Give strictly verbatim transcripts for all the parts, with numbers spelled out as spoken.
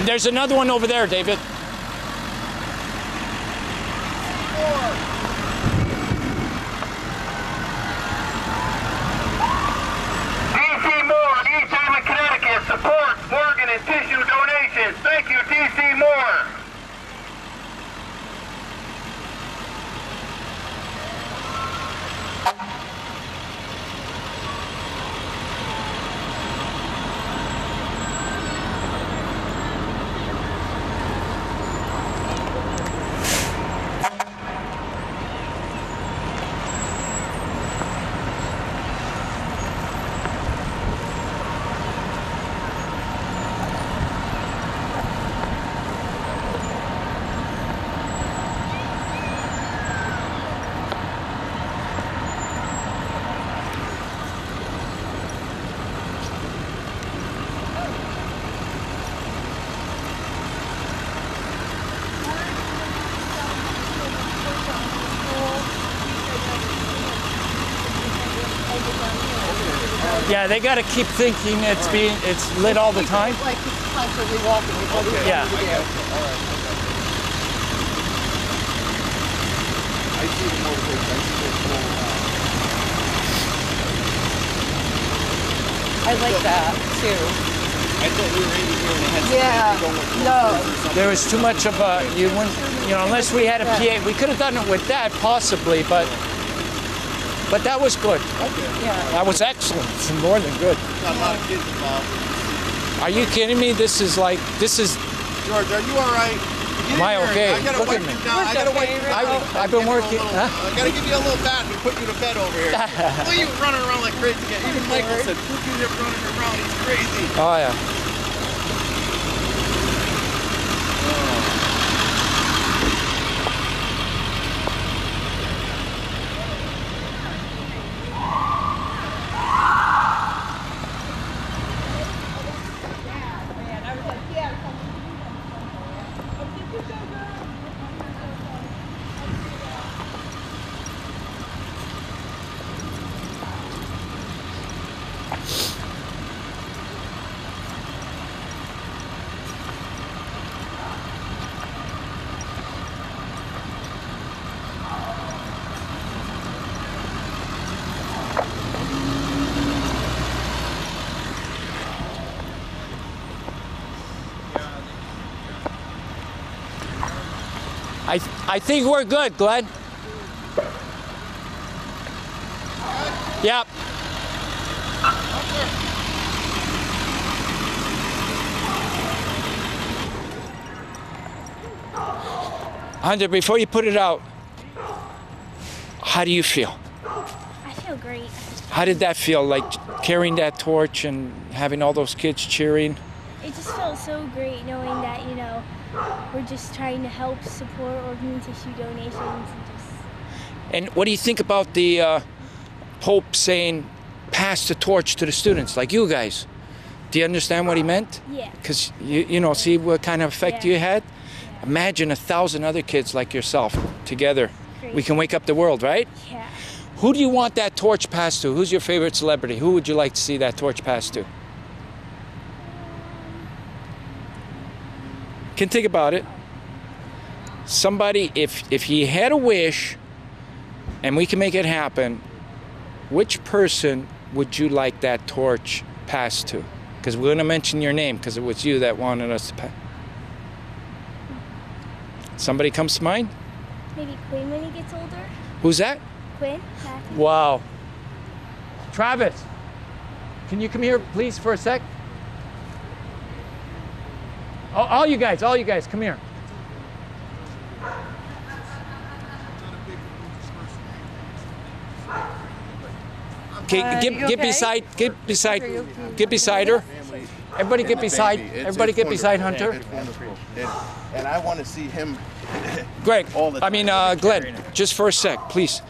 And there's another one over there, David. D C Moore, East Haven, Connecticut, supports organ and tissue donations. Thank you, D C Moore. Yeah, they got to keep thinking it's right. being it's lit all the time. Like constantly walking. Okay. Yeah. Okay. Okay. All right. Okay. I see the motivation. I see the I like that too. I thought we were in here and it had yeah. Going no. There was too much of a you wouldn't you know unless we had a P A. We could have done it with that possibly, but. But that was good. Okay. Yeah. That was excellent. It's more than good. Got a lot of kids involved. Are you kidding me? This is like, this is... George, are you all right? Am I okay? Look at me. I gotta wait. I've been working. Huh? I gotta give you a little bath and put you to bed over here. Look at you running around like crazy again. Even Michael said, look at you running around. He's crazy. Oh, yeah. I, th I think we're good, Glenn. Yep. Hunter, before you put it out, how do you feel? I feel great. How did that feel, like carrying that torch and having all those kids cheering? It just felt so great knowing that, you know, we're just trying to help support organ tissue donations. And, just and what do you think about the uh, Pope saying, pass the torch to the students, like you guys? Do you understand what he meant? Yeah. Because, you, you know, see what kind of effect yeah. you had? Yeah. Imagine a thousand other kids like yourself together. Great. We can wake up the world, right? Yeah. Who do you want that torch passed to? Who's your favorite celebrity? Who would you like to see that torch passed to? Can think about it. Somebody, if if he had a wish, and we can make it happen, which person would you like that torch passed to? Because we're going to mention your name, because it was you that wanted us to pass. Somebody comes to mind? Maybe Quinn when he gets older. Who's that? Quinn. Matthew. Wow. Travis, can you come here, please, for a sec? All you guys, all you guys, come here. Okay, uh, get, get okay? beside, get beside, okay. get beside her. Everybody get beside, everybody get beside Hunter. And I want to see him. Greg, I mean uh, Glenn, just for a sec, please.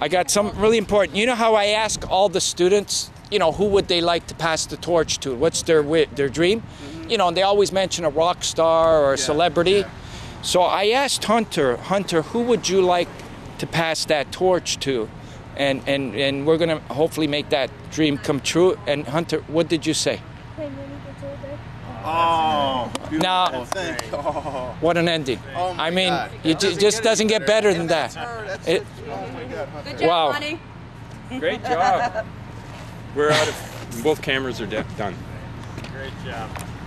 I got something really important. You know how I ask all the students, you know, who would they like to pass the torch to? What's their their dream? You know, and they always mention a rock star or a yeah, celebrity. Yeah. So I asked Hunter, Hunter, who would you like to pass that torch to? And and, and we're going to hopefully make that dream come true. And Hunter, what did you say? When he gets older. Oh, Now, oh. What an ending. Oh I mean, God. it just doesn't, doesn't get better, better than that. That's it, oh my God. Good job, wow. Monty. Great job. We're out of, both cameras are done. Great job.